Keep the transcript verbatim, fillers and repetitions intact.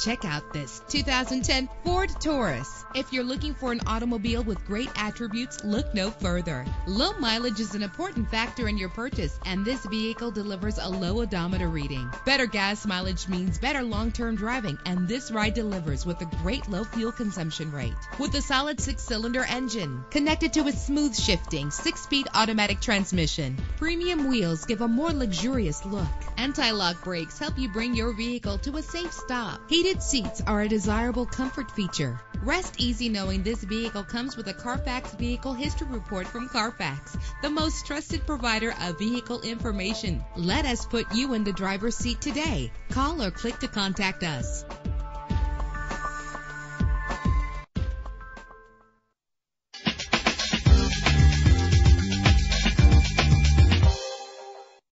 Check out this two thousand ten Ford Taurus. If you're looking for an automobile with great attributes, look no further. Low mileage is an important factor in your purchase, and this vehicle delivers a low odometer reading. Better gas mileage means better long-term driving, and this ride delivers with a great low fuel consumption rate. With a solid six-cylinder engine connected to a smooth shifting six-speed automatic transmission, premium wheels give a more luxurious look. Anti-lock brakes help you bring your vehicle to a safe stop. Heated seats are a desirable comfort feature. Rest easy knowing this vehicle comes with a Carfax Vehicle History Report from Carfax, the most trusted provider of vehicle information. Let us put you in the driver's seat today. Call or click to contact us.